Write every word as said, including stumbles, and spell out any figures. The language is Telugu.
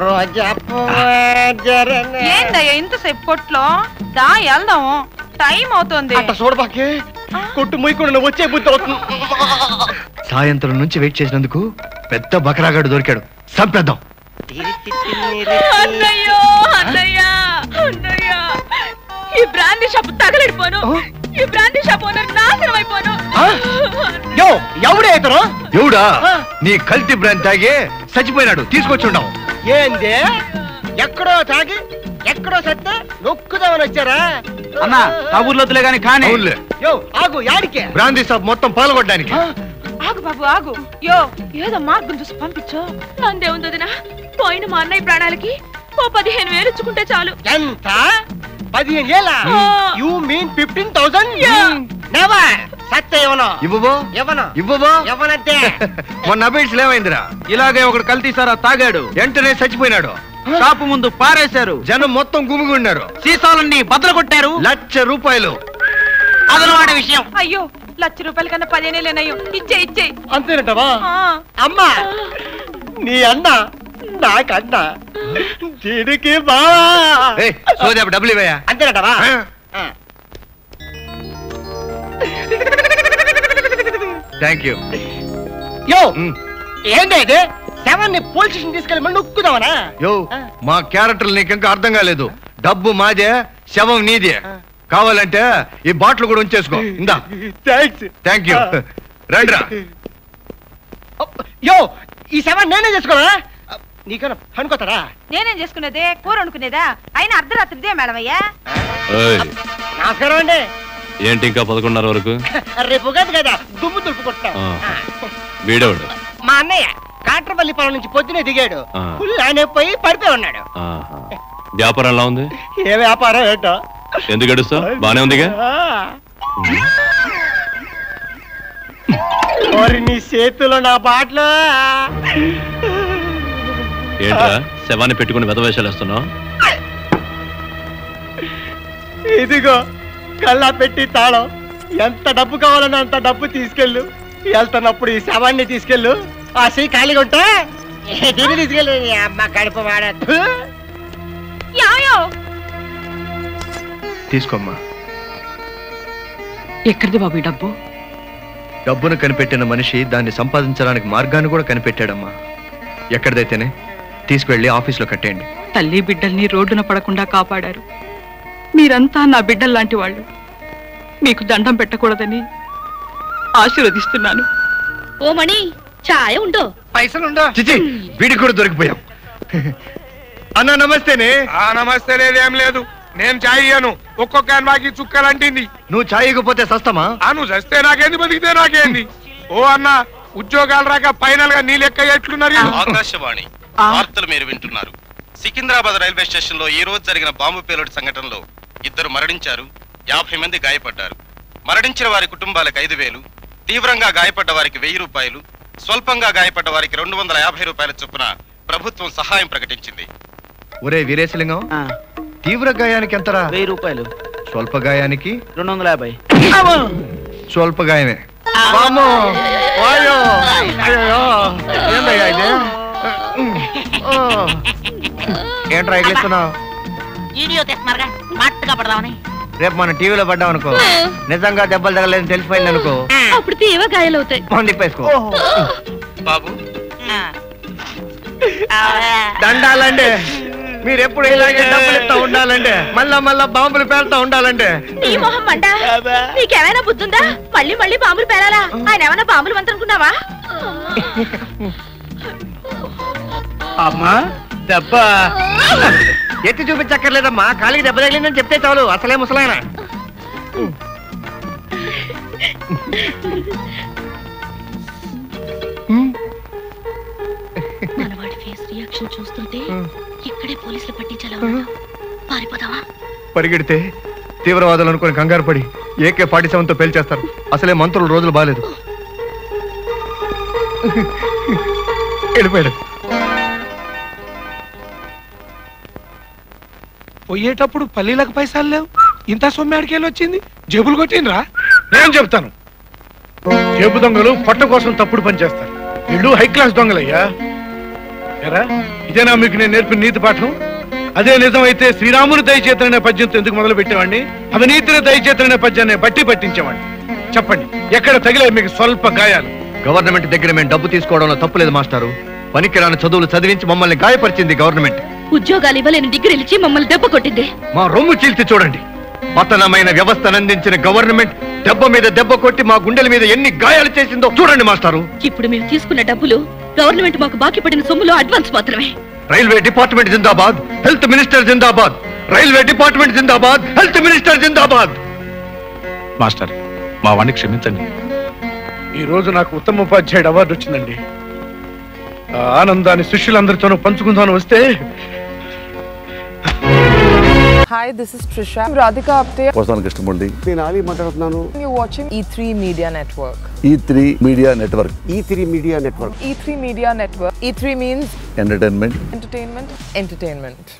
సాయంత్రం నుంచి వెయిట్ చేసినందుకు పెద్ద బకరాగాడు దొరికాడు సంపేద్దాం ఈ బ్రాండ్ షాప్ తగలడిపోను ఈ బ్రాండ్ షాప్ ఓనర్ నాశనమైపోను యో ఎవడే ఇతను ఎవడా నీ కల్తీ బ్రాండ్ తాగి సచ్చిపోయినాడు తీసుకొచ్చుండావు ఏంది ఎక్కడో తాగి ఎక్కడో సత్తే నొక్కుదామని వచ్చారా అన్న ఆ ఊర్లోతులే గాని కాని యో ఆగు యాడికే బ్రాండ్ షాప్ మొత్తం పాల్గొడడానికి ఆగు బాబు ఆగు యో ఏదో మార్గం చూసి పంపించు నందే ఉందదినా పోయిన మా అన్నయ్య ప్రాణాలకి ఓ పదిహేను వేలు ఇచ్చుకుంటే చాలు ఎంత ఇలాగే ఒకడు కల్తీసారా తాగాడు వెంటనే చచ్చిపోయినాడు షాపు ముందు పారేశారు జనం మొత్తం గుమిగున్నారు సీసాలన్నీ బద్దలు కొట్టారు లక్ష రూపాయలు అదనవాడి విషయం అయ్యో లక్ష రూపాయల కన్నా పదిహేనే లేనయ్యో ఇచ్చే ఇచ్చే అంతేనటవా అమ్మా నీ అన్న నాకన్నా దీనికి డబ్బులు ఇవ్వయా అంతేనటవా థ్యాంక్ యూ యో ఏంటైతే శవాన్ని పోలీస్ స్టేషన్ తీసుకెళ్ళి నొక్కుదామనా యో మా క్యారెక్టర్ నీకు ఇంకా అర్థం కాలేదు డబ్బు మాదే శవం నీదే కావాలంటే ఈ బాటిల్ కూడా ఉంచేసుకో ఇందా థ్యాంక్స్ థ్యాంక్ యూ రండ్రా యో ఈ శవాన్ని నేనే చేసుకోనా అనుకోతారా నేనేం చేసుకునేదే కూర వండుకునేదా అయినా అర్ధరాత్రిదే మేడం అయ్యా నమస్కారం అండి ఏంటి ఇంకా పదకొండున్నర వరకు రేపు కదా దుమ్ము తుడుపుకుంటా వీడోడు మా అన్నయ్య కాట్రపల్లి పొలం నుంచి పొద్దునే దిగాడు ఆయన పోయి పడిపోయి ఉన్నాడు వ్యాపారం ఎలా ఉంది ఏ వ్యాపారం ఏంటో ఎందుకు గడుస్తా బానే ఉందిగా నీ చేతిలో నా బాటలో ఏంట్రా శవాన్ని పెట్టుకుని వెదవేషాలు వేస్తున్నావు ఇదిగో కళ్ళ పెట్టి తాళం ఎంత డబ్బు కావాలన్నా అంత డబ్బు తీసుకెళ్ళు వెళ్తున్నప్పుడు ఈ శవాన్ని తీసుకెళ్ళు ఆ సీ ఖాళీగా ఉంటా దీన్ని తీసుకెళ్ళు అమ్మ కడుపు వాడద్దు తీసుకోమ్మా ఎక్కడిది బాబు డబ్బు డబ్బును కనిపెట్టిన మనిషి దాన్ని సంపాదించడానికి మార్గాన్ని కూడా కనిపెట్టాడమ్మా ఎక్కడిదైతేనే తీసుకువెళ్ళి ఆఫీసులో కట్టేయండి తల్లి బిడ్డల్ని రోడ్డున పడకుండా కాపాడారు మీరంతా నా బిడ్డల్లాంటి వాళ్ళు మీకు దండం పెట్టకూడదని ఆశీర్వదిస్తున్నాను ఓ మణి చాయ ఉండో పైసలుండో చిచి వీడికి కూడా దొరికిపోయాం అన్న నమస్తేనే ఆ నమస్తే లేదేం లేదు నేను చాయ్ ఇయ్యాను ఒక్కొక్క అన్వాకి చుక్కలంటింది నువ్వు చాయ్ ఇకపోతే సస్తమా నువ్వు చస్తే నాకేంది బతికితే నాకేంది ఓ అన్న ఉద్యోగాలు రాక ఫైనల్ గా నీ లెక్క ఎట్లున్నారు ఆకాశవాణి వార్తలు మీరు వింటున్నారు సికింద్రాబాద్ రైల్వే స్టేషన్ లో ఈ రోజు జరిగిన బాంబు పేలుడు సంఘటనలో ఇద్దరు మరణించారు యాభై మంది గాయపడ్డారు మరణించిన వారి కుటుంబాలకు ఐదు వేలు తీవ్రంగా గాయపడ్డ వారికి వెయ్యి రూపాయలు స్వల్పంగా గాయపడ్డ వారికి రెండు వందల యాభై రూపాయల చొప్పున ప్రభుత్వం సహాయం ప్రకటించింది ఒరే వీరేశలింగం తీవ్ర గాయానికి ఎంతరా వెయ్యి రూపాయలు స్వల్ప గాయానికి రెండు వందల యాభై స్వల్ప గాయమే రేపు మనం టీవీలో పడ్డాం అనుకో నిజంగా దెబ్బలు తగలేదని తెలిసిపోయింది అనుకో బాబు దండాలండి మీరెప్పుడు ఇలాగే డబ్బులు ఇస్తా ఉండాలండి మళ్ళా మళ్ళా బాంబులు పేలుతా ఉండాలండి నీకేమైనా బుద్ధుందా మళ్ళీ మళ్ళీ బాంబులు పేలాలా ఆయన ఏమైనా బాంబులు వంతనుకున్నావా అమ్మా దెబ్బ ఎత్తి చూపించక్కర్లేదమ్మా కాలికి దెబ్బ తగిలిందని చెప్తే చాలు అసలే ముసలాయన చూస్తుంటే ఇక్కడే పోలీసులు పట్టించాలా పారిపోదావా పరిగెడితే తీవ్రవాదులు అనుకుని కంగారు పడి ఏకే ఫార్టీ సెవెన్ తో పేల్చేస్తారు అసలే మంత్రులు రోజులు బాలేదు వెళ్ళిపోయాడు పోయేటప్పుడు పల్లీలకు పైసలు లేవు ఇంత సొమ్మాడికేళ్ళు వచ్చింది జేబులు కొట్టిండ్రా నేను చెప్తాను జేబు దొంగలు పట్ట కోసం తప్పుడు పనిచేస్తారు వీళ్ళు హై క్లాస్ దొంగలయ్యా కరా ఇదేనా మీకు నేను నేర్పిన నీతి పాఠం? అదే నిజమైతే శ్రీరాముని దయచేతనే పద్యంతో ఎందుకు మొదలు పెట్టేవాడిని? అవినీతిని దయచేతనే పద్యాన్ని బట్టి పట్టించేవాడిని. చెప్పండి, ఎక్కడ తగిలాయి మీకు స్వల్ప గాయాలు? గవర్నమెంట్ దగ్గర మేము డబ్బు తీసుకోవడంలో తప్పులేదు మాస్టారు. పనికిరాని చదువులు చదివించి మమ్మల్ని గాయపరిచింది గవర్నమెంట్. ఉద్యోగాలు ఇవ్వలేని డిగ్రీలు ఇచ్చి మమ్మల్ని దెబ్బ కొట్టింది. మా రొమ్ము చీల్చి చూడండి. పతనమైన వ్యవస్థను అందించిన గవర్నమెంట్ దెబ్బ మీద దెబ్బ కొట్టి మా గుండెల మీద ఎన్ని గాయాలు చేసిందో చూడండి మాస్టారు. ఇప్పుడు మేము తీసుకున్న డబ్బులు గవర్నమెంట్ మాకు బాకీ పడిన సొమ్ములో అడ్వాన్స్ మాత్రమే. రైల్వే డిపార్ట్మెంట్ జిందాబాద్, హెల్త్ మినిస్టర్ జిందాబాద్. రైల్వే డిపార్ట్మెంట్ జిందాబాద్, హెల్త్ మినిస్టర్ జిందాబాద్. మాస్టర్, మా వాణ్ణి క్షమించండి. ఈ రోజు నాకు ఉత్తమ ఉపాధ్యాయుడు అవార్డు వచ్చిందండి. ఆ ఆనందాన్ని శిష్యులందరితోనూ పంచుకుందామని వస్తే. Hi, this is Trisha. Radhika Apte. Vasan Krishnamurthy. నేను ఆలీ మాట్లాడుతున్నాను. You watching E three Media Network. E three Media Network. E three Media Network. E three Media Network. E three means entertainment. Entertainment. Entertainment.